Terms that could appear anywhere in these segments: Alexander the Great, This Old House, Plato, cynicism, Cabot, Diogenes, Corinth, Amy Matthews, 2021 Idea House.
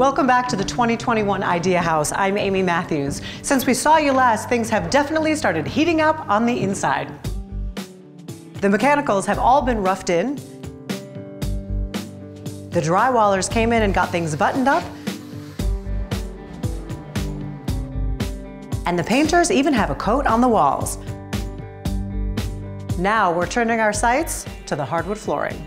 Welcome back to the 2021 Idea House. I'm Amy Matthews. Since we saw you last, things have definitely started heating up on the inside. The mechanicals have all been roughed in. The drywallers came in and got things buttoned up. And the painters even have a coat on the walls. Now we're turning our sights to the hardwood flooring.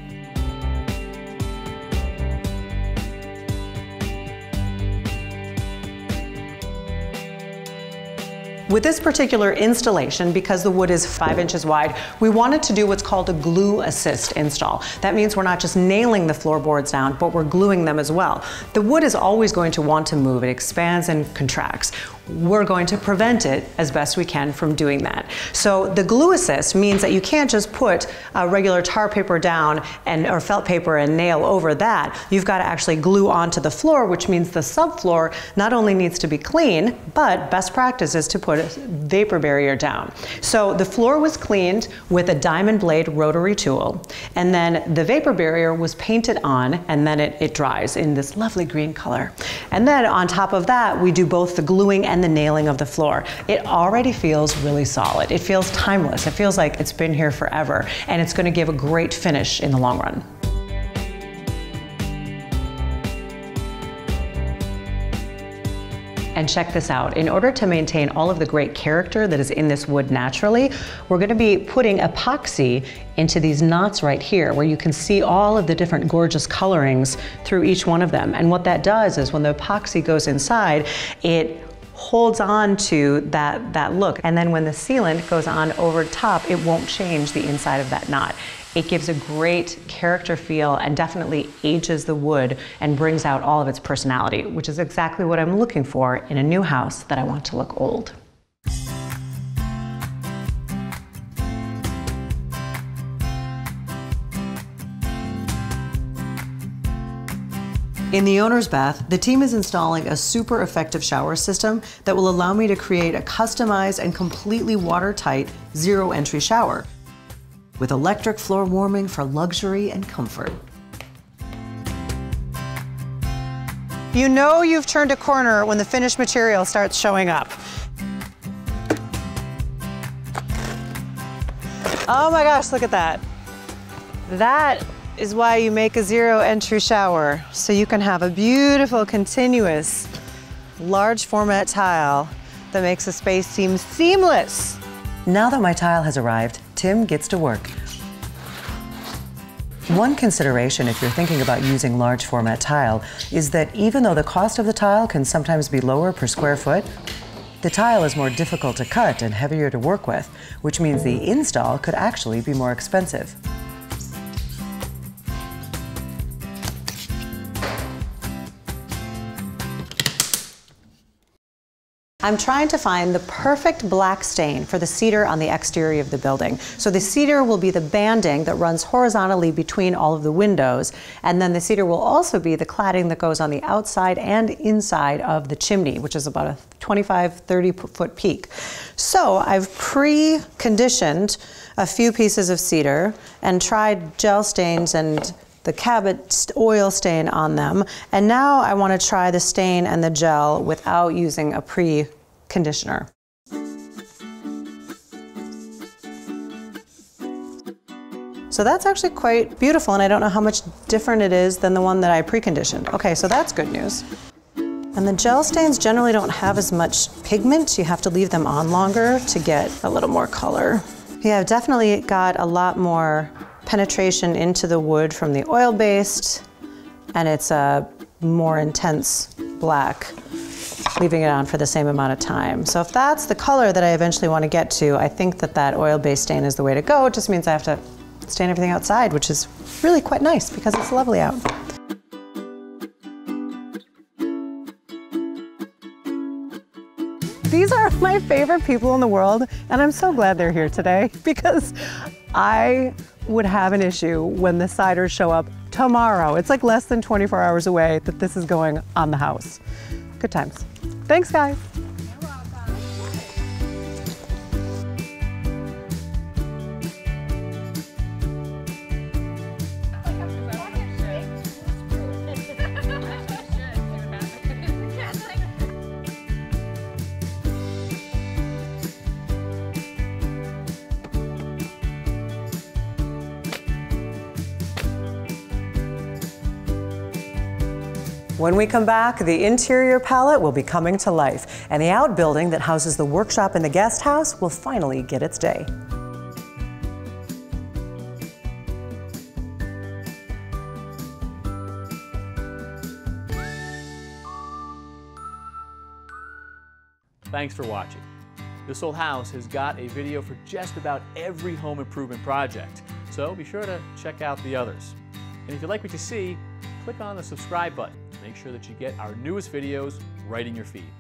With this particular installation, because the wood is 5 inches wide, we wanted to do what's called a glue assist install. That means we're not just nailing the floorboards down, but we're gluing them as well. The wood is always going to want to move. It expands and contracts. We're going to prevent it as best we can from doing that. So the glue assist means that you can't just put regular tar paper down or felt paper and nail over that. You've got to actually glue onto the floor, which means the subfloor not only needs to be clean, but best practice is to put vapor barrier down. So the floor was cleaned with a diamond blade rotary tool, and then the vapor barrier was painted on, and then it dries in this lovely green color. And then on top of that, we do both the gluing and the nailing of the floor. It already feels really solid. It feels timeless. It feels like it's been here forever, and it's going to give a great finish in the long run. And check this out. In order to maintain all of the great character that is in this wood naturally, we're going to be putting epoxy into these knots right here, where you can see all of the different gorgeous colorings through each one of them. And what that does is when the epoxy goes inside, it holds on to that look. And then when the sealant goes on over top, it won't change the inside of that knot. It gives a great character feel and definitely ages the wood and brings out all of its personality, which is exactly what I'm looking for in a new house that I want to look old. In the owner's bath, the team is installing a super effective shower system that will allow me to create a customized and completely watertight zero-entry shower, with electric floor warming for luxury and comfort. You know you've turned a corner when the finished material starts showing up. Oh my gosh, look at that. That is why you make a zero-entry shower, so you can have a beautiful, continuous, large format tile that makes the space seem seamless. Now that my tile has arrived, Tim gets to work. One consideration if you're thinking about using large format tile is that even though the cost of the tile can sometimes be lower per square foot, the tile is more difficult to cut and heavier to work with, which means the install could actually be more expensive. I'm trying to find the perfect black stain for the cedar on the exterior of the building. So the cedar will be the banding that runs horizontally between all of the windows, and then the cedar will also be the cladding that goes on the outside and inside of the chimney, which is about a 25-30 foot peak. So I've pre-conditioned a few pieces of cedar and tried gel stains and the Cabot oil stain on them. And now I want to try the stain and the gel without using a pre-conditioner. So that's actually quite beautiful, and I don't know how much different it is than the one that I pre-conditioned. Okay, so that's good news. And the gel stains generally don't have as much pigment. You have to leave them on longer to get a little more color. Yeah, I've definitely got a lot more penetration into the wood from the oil-based, and it's a more intense black, leaving it on for the same amount of time. So if that's the color that I eventually want to get to, I think that oil-based stain is the way to go. It just means I have to stain everything outside, which is really quite nice because it's lovely out. These are my favorite people in the world, and I'm so glad they're here today, because I would have an issue when the siders show up tomorrow. It's like less than 24 hours away that this is going on the house. Good times. Thanks, guys. You're welcome. When we come back, the interior palette will be coming to life, and the outbuilding that houses the workshop and the guest house will finally get its day. Thanks for watching. This Old House has got a video for just about every home improvement project, so be sure to check out the others. And if you like what you see, click on the subscribe button to make sure that you get our newest videos right in your feed.